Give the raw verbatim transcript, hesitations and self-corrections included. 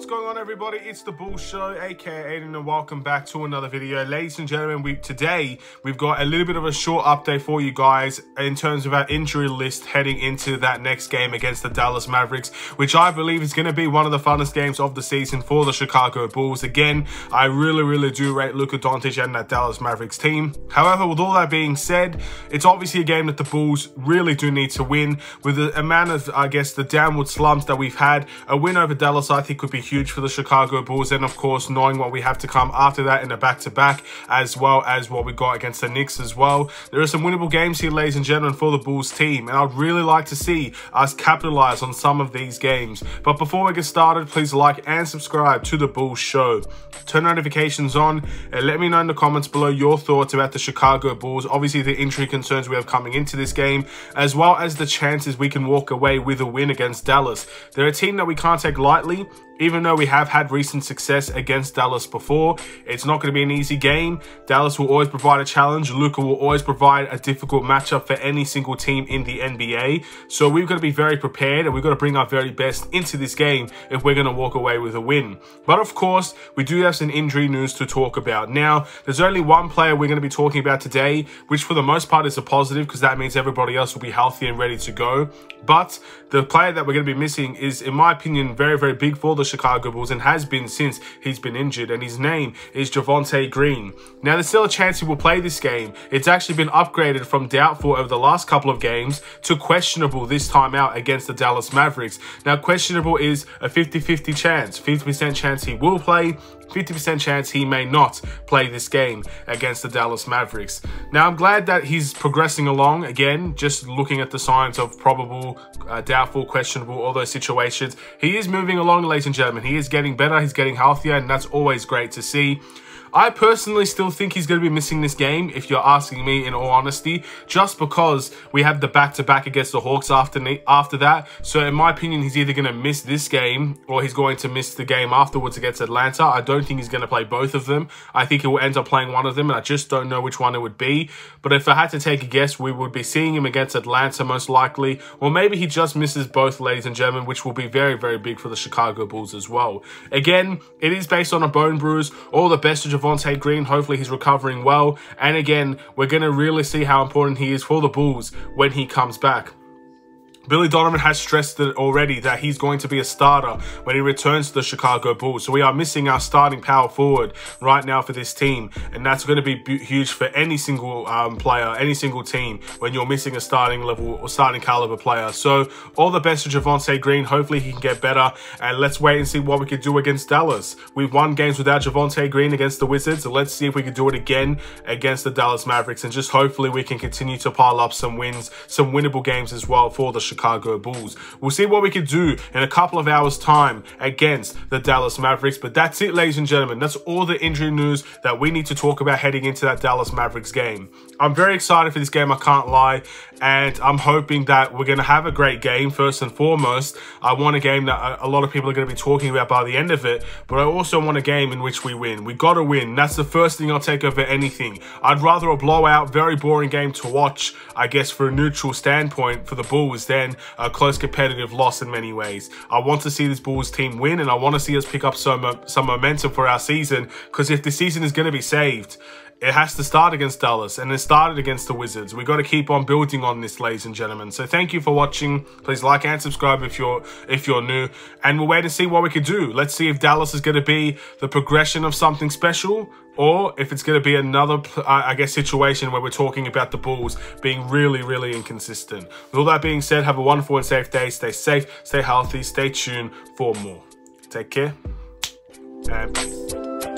What's going on, everybody? It's the Bulls Show, aka Aiden, and welcome back to another video. Ladies and gentlemen, we today we've got a little bit of a short update for you guys in terms of our injury list heading into that next game against the Dallas Mavericks, which I believe is going to be one of the funnest games of the season for the Chicago Bulls. Again, I really, really do rate Luka Doncic and that Dallas Mavericks team. However, with all that being said, it's obviously a game that the Bulls really do need to win. With the amount of, I guess, the downward slumps that we've had, a win over Dallas, I think, could be huge for the Chicago Bulls, and of course knowing what we have to come after that in a back-to-back, as well as what we got against the Knicks as well. There are some winnable games here, ladies and gentlemen, for the Bulls team, and I'd really like to see us capitalize on some of these games. But before we get started, please like and subscribe to the Bulls Show, turn notifications on, and let me know in the comments below your thoughts about the Chicago Bulls, obviously the injury concerns we have coming into this game, as well as the chances we can walk away with a win against Dallas. They're a team that we can't take lightly. Even though we have had recent success against Dallas before, it's not going to be an easy game. Dallas will always provide a challenge. Luka will always provide a difficult matchup for any single team in the N B A. So we've got to be very prepared, and we've got to bring our very best into this game if we're going to walk away with a win. But of course, we do have some injury news to talk about. Now, there's only one player we're going to be talking about today, which for the most part is a positive, because that means everybody else will be healthy and ready to go. But the player that we're going to be missing is, in my opinion, very, very big for the Chicago Bulls, and has been since he's been injured, and his name is Javonte Green. Now, there's still a chance he will play this game. It's actually been upgraded from doubtful over the last couple of games to questionable this time out against the Dallas Mavericks. Now, questionable is a fifty fifty chance, fifty percent chance he will play, fifty percent chance he may not play this game against the Dallas Mavericks. Now, I'm glad that he's progressing along. Again, just looking at the signs of probable, uh, doubtful, questionable, all those situations, he is moving along, ladies and gentlemen. He is getting better, he's getting healthier, and that's always great to see. I personally still think he's going to be missing this game, if you're asking me, in all honesty, just because we have the back-to-back against the Hawks after, after that. So in my opinion, he's either going to miss this game, or he's going to miss the game afterwards against Atlanta. I don't think he's going to play both of them. I think he will end up playing one of them, and I just don't know which one it would be. But if I had to take a guess, we would be seeing him against Atlanta most likely, or maybe he just misses both, ladies and gentlemen, which will be very, very big for the Chicago Bulls as well. Again, it is based on a bone bruise. All the best to Javonte Green. Hopefully he's recovering well, and again, we're going to really see how important he is for the Bulls when he comes back. Billy Donovan has stressed it already that he's going to be a starter when he returns to the Chicago Bulls. So we are missing our starting power forward right now for this team, and that's going to be huge for any single um, player, any single team, when you're missing a starting level or starting caliber player. So all the best to Javonte Green. Hopefully he can get better, and let's wait and see what we can do against Dallas. We've won games without Javonte Green against the Wizards, so let's see if we can do it again against the Dallas Mavericks, and just hopefully we can continue to pile up some wins, some winnable games as well for the Chicago Bulls. We'll see what we can do in a couple of hours time against the Dallas Mavericks. But that's it, ladies and gentlemen. That's all the injury news that we need to talk about heading into that Dallas Mavericks game. I'm very excited for this game, I can't lie, and I'm hoping that we're going to have a great game. First and foremost, I want a game that a lot of people are going to be talking about by the end of it, but I also want a game in which we win. We got to win. That's the first thing I'll take over anything. I'd rather a blowout, very boring game to watch, I guess, for a neutral standpoint for the Bulls, there a close competitive loss in many ways. I want to see this Bulls team win, and I want to see us pick up some, some momentum for our season, because if the season is going to be saved, it has to start against Dallas, and it started against the Wizards. We've got to keep on building on this, ladies and gentlemen. So thank you for watching. Please like and subscribe if you're if you're new, and we'll wait and see what we can do. Let's see if Dallas is going to be the progression of something special, or if it's going to be another, I guess, situation where we're talking about the Bulls being really, really inconsistent. With all that being said, have a wonderful and safe day. Stay safe, stay healthy, stay tuned for more. Take care, and peace.